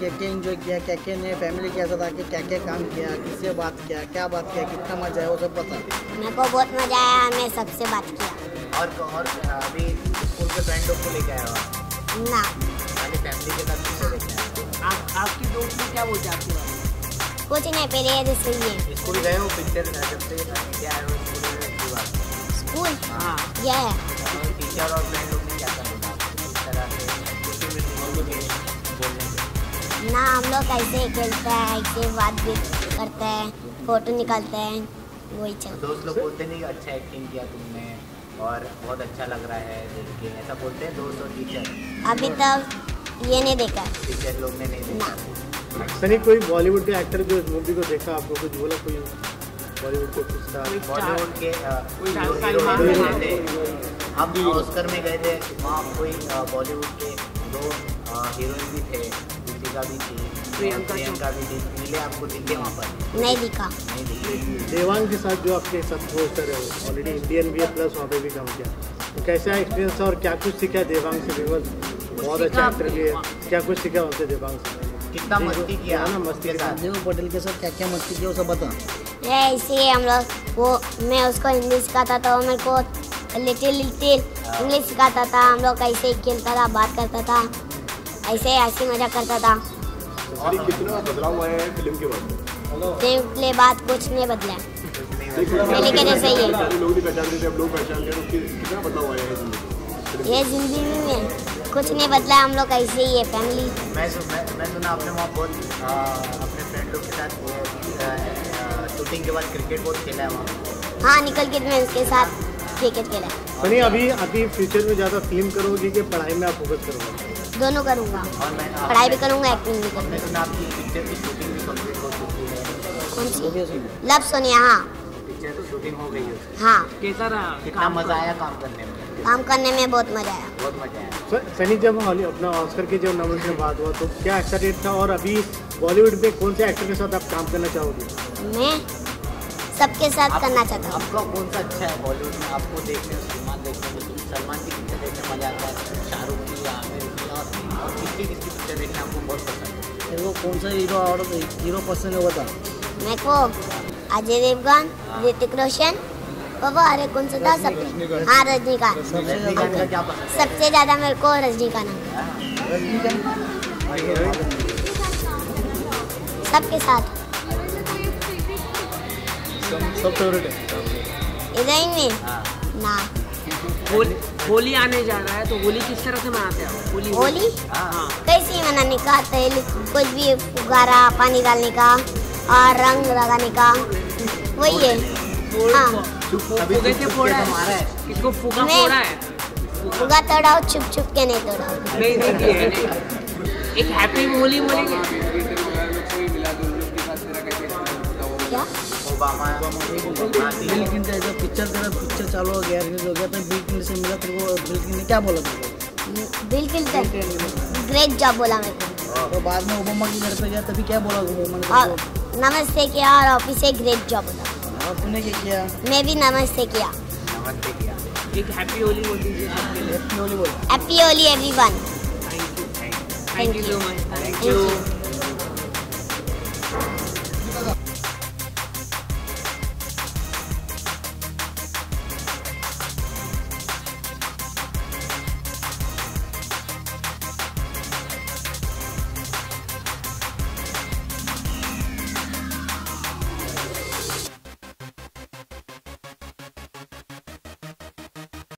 क्या-क्या एंजॉय किया, क्या-क्या ने फैमिली के साथ आके क्या-क्या काम किया, किससे बात किया, क्या बात किया, कितना मजा आया, वो सब पता। मेरे को बहुत मजा आया, हमने सबसे बात किया। और अभी स्कूल के फ्रेंड लोग को लेके आया हुआ ना, हमारी फैमिली के साथ किससे लेके आया? आपकी दोस्त ने क्या बोला आपके बारे में? कुछ नहीं, पहले ये देखिए स्कूल गए हो, पिक्चर सबसे क्या है स्कूल? हाँ, ये टीचर और फ्रेंड लोग ने क्या बोला इस तरह से? ना, हम लोग ऐसे ही खेलते हैं, ऐसे बात भी करते हैं, फोटो निकालते हैं, वही चलता है। दोस्त लोग बोलते नहीं अच्छा एक्टिंग किया तुमने और बहुत अच्छा लग रहा है देख के, ऐसा बोलते हैं दोस्त और टीचर? अभी तक ये नहीं देखा, टीचर लोग ने नहीं देखा। सनी, कोई बॉलीवुड के एक्टर जो इस मूवी को देखा, आपको कुछ बोला? कोई बॉलीवुड को कुछ था? बॉलीवुड के हम ऑस्कर में गए थे, वहाँ कोई बॉलीवुड के दो हीरोइन भी थे, का भी थी, प्रियंका भी थी, मिले आपको? दिखे वहाँ पर? नहीं दिखा। देवांग के साथ जो आपके साथ पोस्टर है, ऑलरेडी इंडियन भी है प्लस वहाँ पे भी काम किया, कैसा एक्सपीरियंस था और क्या कुछ सीखा देवांग से? बहुत अच्छा एक्टर भी है, क्या कुछ सीखा उनसे देवांग से? कितना मस्ती किया ना, मस्ती के साथ देव पटेल के साथ क्या क्या मस्ती किया वो सब बता। ऐसे हम लोग वो मैं उसको हिंदी सिखाता था, वो मेरे को लिटिल लिटिल इंग्लिश सिखाता था, हम लोग ऐसे ही खेलता था, बात करता था, ऐसे ऐसी मजा करता था। और कितना बदलाव हुआ है फिल्म के बाद? फिल्म के बाद कुछ नहीं बदला, पहले के जैसे ही है। ये जिंदगी में कुछ नहीं बदला, हम लोग ऐसे ही है फैमिली। मैं सुना आपने वहाँ बहुत अपने फ्रेंड लोग के साथ शूटिंग के बाद क्रिकेट बहुत खेला है वहाँ? हाँ, निकल के मैं उसके साथ क्रिकेट खेला। सनी, अभी फ्यूचर में ज़्यादा फिल्म करोगी कि पढ़ाई में आप फोकस करोगे? दोनों करूँगा, पढ़ाई भी करूँगा, एक्टिंग भी करूँगा। कौन सी? लव सोनिया। हाँ, पिक्चर की शूटिंग हो गई है। हाँ, कैसा रहा? कितना मजा आया काम करने में? काम करने में बहुत मजा आया, बहुत मजा आया। सनी, जब अपना ऑस्कर के जब नॉमिनेशन में बात हुआ तो क्या एक्साइटेड था? और अभी बॉलीवुड में कौन से एक्टर के साथ आप काम करना चाहोगे? मैं सबके साथ करना चाहता हूँ। आपका कौन सा अच्छा है बॉलीवुड में? आपको देखने में सलमान, की पिक्चर देखने मजा आता है, शाहरुख की, आमिर की, और किसकी किसकी पिक्चर देखना आपको बहुत पसंद है? वो कौन सा हीरो और हीरो पसंद है बता? मेरे को अजय देवगन, ऋतिक रोशन, बाबा अरे कौन सा था सब? हाँ, रजनीकांत। सबसे ज़्यादा मेरे को रजनीकांत। सबके साथ सब फेवरेट है। इधर ही में ना होली आने जा रहा है, तो होली किस तरह से मनाते हैं? होली कैसे मनाने का? तेल कुछ भी उगारा, पानी डालने का और रंग लगाने का, वही है। हाँ, इसको फुगा फोड़ा है, फुगा तोड़ाओ, छुप छुप के नहीं तोड़ाओ। एक हैप्पी होली बोलेंगे। पिक्चर पिक्चर चालू हो गया, रिलीज हो गया, तो बिल किल से मिला तेरे को? बिल किल ने क्या बोला तेरे को? बिल किल से ग्रेट जॉब बोला मेरे को। तो बाद में ओबामा के घर पे गया, तभी क्या बोला ओबामा ने? नमस्ते किया और ऑफिस से ग्रेट जॉब बोला। और तूने क्या किया? मैं भी नमस्ते किया दावत पे किया। एक हैप्पी होली बोल दीजिए सबके लिए। Happy Holi everyone. Thank you so much. Thank you.